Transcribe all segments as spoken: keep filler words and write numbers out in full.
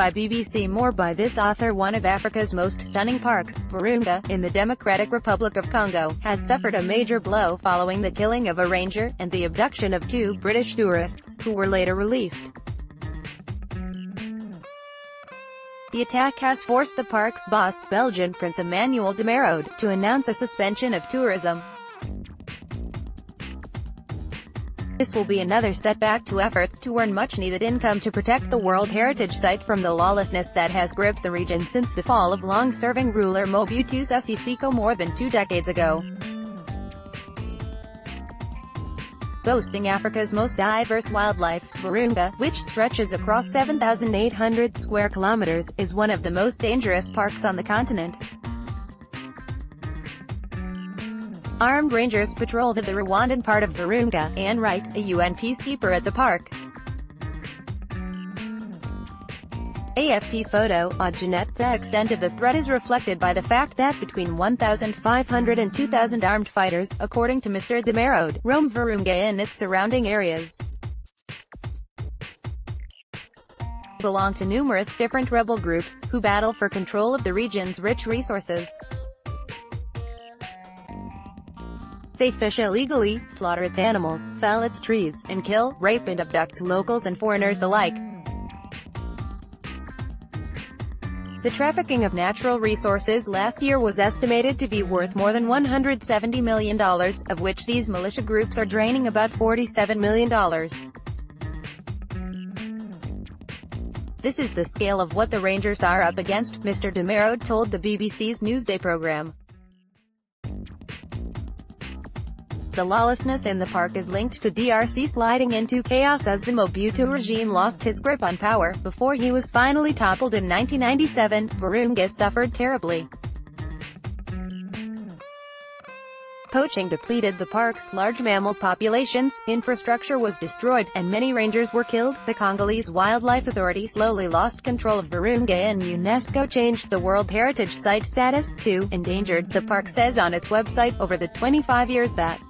by B B C More by this author. One of Africa's most stunning parks, Virunga, in the Democratic Republic of Congo, has suffered a major blow following the killing of a ranger, and the abduction of two British tourists, who were later released. The attack has forced the park's boss, Belgian Prince Emmanuel de Merode, to announce a suspension of tourism. This will be another setback to efforts to earn much-needed income to protect the World Heritage Site from the lawlessness that has gripped the region since the fall of long-serving ruler Mobutu Sese Seko more than two decades ago. Boasting Africa's most diverse wildlife, Virunga, which stretches across seven thousand eight hundred square kilometers, is one of the most dangerous parks on the continent. Armed rangers patrol the Rwandan part of Virunga. Anne Wright, a U N peacekeeper at the park. A F P photo, Audjeanette. The extent of the threat is reflected by the fact that between one thousand five hundred and two thousand armed fighters, according to Mister de Merode, roam Virunga and its surrounding areas. Belong to numerous different rebel groups, who battle for control of the region's rich resources. They fish illegally, slaughter its animals, fell its trees, and kill, rape and abduct locals and foreigners alike. The trafficking of natural resources last year was estimated to be worth more than one hundred seventy million dollars, of which these militia groups are draining about forty-seven million dollars. This is the scale of what the Rangers are up against, Mister de Merode told the B B C's Newsday programme. The lawlessness in the park is linked to D R C sliding into chaos as the Mobutu regime lost his grip on power, before he was finally toppled in nineteen ninety-seven, Virunga suffered terribly. Poaching depleted the park's large mammal populations, infrastructure was destroyed, and many rangers were killed. The Congolese Wildlife Authority slowly lost control of Virunga and UNESCO changed the World Heritage Site status to endangered, the park says on its website. Over the twenty-five years that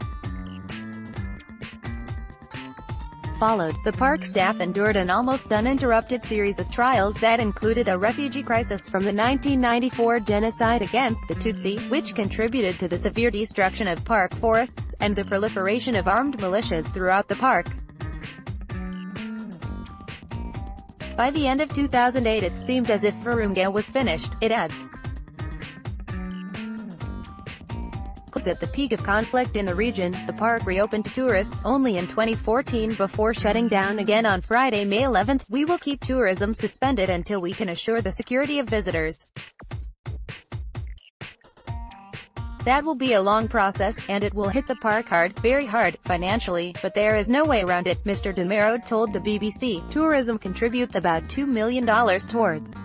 followed, the park staff endured an almost uninterrupted series of trials that included a refugee crisis from the nineteen ninety-four genocide against the Tutsi, which contributed to the severe destruction of park forests, and the proliferation of armed militias throughout the park. By the end of two thousand eight, it seemed as if Virunga was finished, it adds. At the peak of conflict in the region, the park reopened to tourists only in twenty fourteen before shutting down again on Friday, May eleventh. We will keep tourism suspended until we can assure the security of visitors. That will be a long process, and it will hit the park hard, very hard, financially, but there is no way around it, Mister de Merode told the B B C. Tourism contributes about two million dollars towards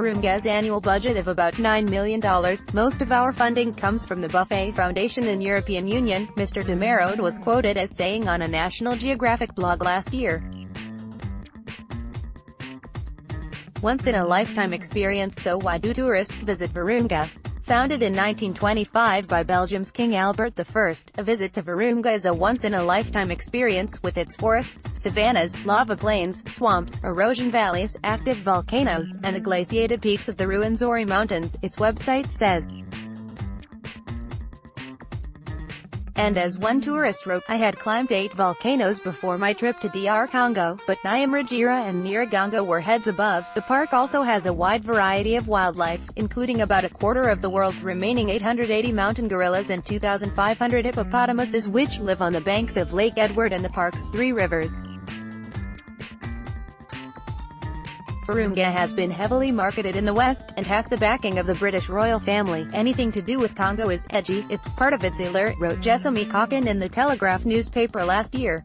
Virunga's annual budget of about nine million dollars, most of our funding comes from the Buffet Foundation and European Union, Mister de Merode was quoted as saying on a National Geographic blog last year. Once-in-a-lifetime experience. So why do tourists visit Virunga? Founded in nineteen twenty-five by Belgium's King Albert the First, a visit to Virunga is a once-in-a-lifetime experience, with its forests, savannas, lava plains, swamps, erosion valleys, active volcanoes, and the glaciated peaks of the Ruwenzori Mountains, its website says. And as one tourist wrote, I had climbed eight volcanoes before my trip to D R Congo, but Nyamuragira and Nyiragongo were heads above. The park also has a wide variety of wildlife, including about a quarter of the world's remaining eight hundred eighty mountain gorillas and two thousand five hundred hippopotamuses, which live on the banks of Lake Edward and the park's three rivers. Virunga has been heavily marketed in the West, and has the backing of the British royal family. Anything to do with Congo is edgy, it's part of its allure, wrote Jessamy Calkin in the Telegraph newspaper last year.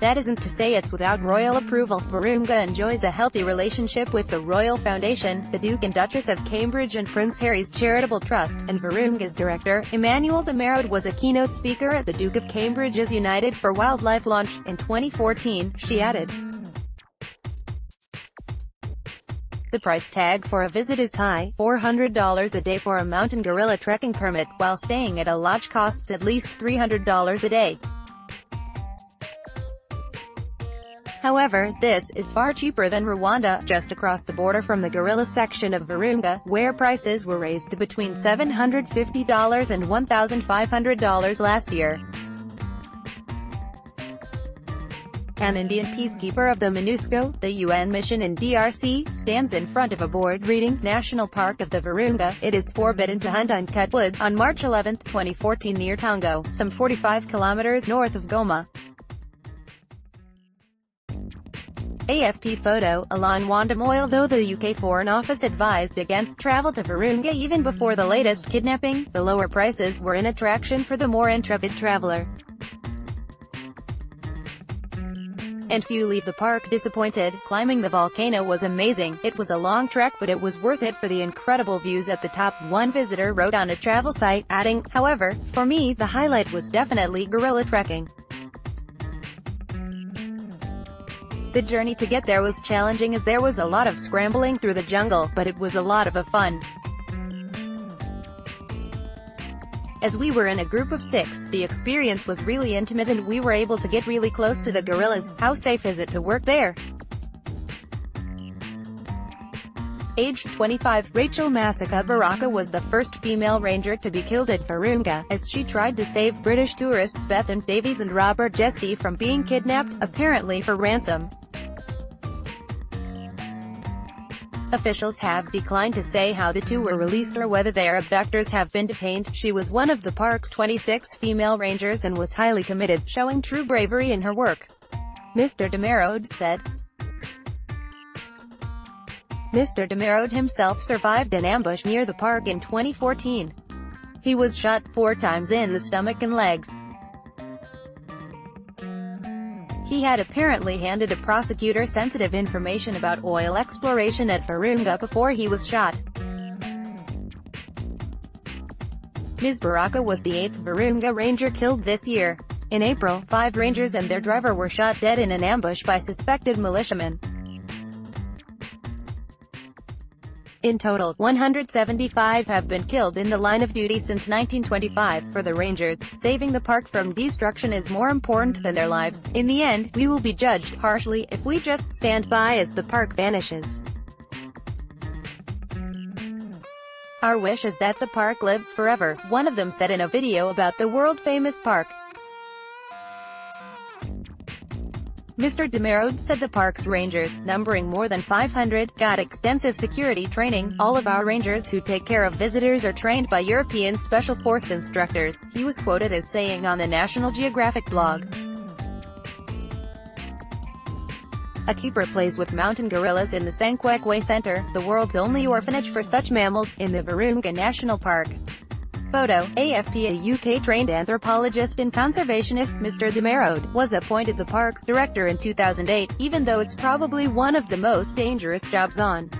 That isn't to say it's without royal approval. Virunga enjoys a healthy relationship with the Royal Foundation, the Duke and Duchess of Cambridge and Prince Harry's Charitable Trust, and Virunga's director, Emmanuel de Merode, was a keynote speaker at the Duke of Cambridge's United for Wildlife launch in twenty fourteen, she added. The price tag for a visit is high, four hundred dollars a day for a mountain gorilla trekking permit, while staying at a lodge costs at least three hundred dollars a day. However, this is far cheaper than Rwanda, just across the border from the gorilla section of Virunga, where prices were raised to between seven hundred fifty dollars and one thousand five hundred dollars last year. An Indian peacekeeper of the MINUSCO, the U N mission in D R C, stands in front of a board reading, National Park of the Virunga, it is forbidden to hunt uncut wood, on March eleventh twenty fourteen near Tongo, some forty-five kilometers north of Goma. A F P photo, Alain Wandamoil. Though the U K Foreign Office advised against travel to Virunga even before the latest kidnapping, the lower prices were an attraction for the more intrepid traveller. And few leave the park disappointed. Climbing the volcano was amazing. It was a long trek, but it was worth it for the incredible views at the top, one visitor wrote on a travel site, adding, however, for me, the highlight was definitely gorilla trekking. The journey to get there was challenging as there was a lot of scrambling through the jungle, but it was a lot of a fun. As we were in a group of six, the experience was really intimate and we were able to get really close to the gorillas. How safe is it to work there? Aged twenty-five, Rachel Massaka Baraka was the first female ranger to be killed at Virunga, as she tried to save British tourists Beth and Davies and Robert Jesty from being kidnapped, apparently for ransom. Officials have declined to say how the two were released or whether their abductors have been detained. She was one of the park's twenty-six female rangers and was highly committed, showing true bravery in her work, Mister de Merode said. Mister de Merode himself survived an ambush near the park in twenty fourteen. He was shot four times in the stomach and legs. He had apparently handed a prosecutor sensitive information about oil exploration at Virunga before he was shot. Miz Baraka was the eighth Virunga ranger killed this year. In April, five rangers and their driver were shot dead in an ambush by suspected militiamen. In total, one hundred seventy-five have been killed in the line of duty since nineteen twenty-five. For the rangers, saving the park from destruction is more important than their lives. In the end, we will be judged harshly if we just stand by as the park vanishes. Our wish is that the park lives forever, one of them said in a video about the world-famous park. Mister de Merode said the park's rangers, numbering more than five hundred, got extensive security training. All of our rangers who take care of visitors are trained by European Special Force instructors, he was quoted as saying on the National Geographic blog. A keeper plays with mountain gorillas in the Sankwekwe Way Center, the world's only orphanage for such mammals, in the Virunga National Park. Photo, A F P. A U K-trained anthropologist and conservationist, Mister de Merode, was appointed the park's director in two thousand eight, even though it's probably one of the most dangerous jobs on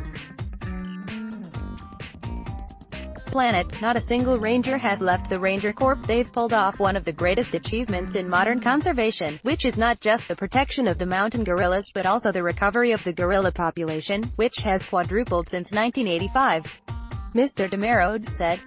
planet. Not a single ranger has left the Ranger Corps. They've pulled off one of the greatest achievements in modern conservation, which is not just the protection of the mountain gorillas but also the recovery of the gorilla population, which has quadrupled since nineteen eighty-five, Mister de Merode said.